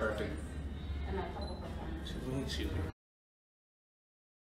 Perfect. And my couple performed. She was really cheating.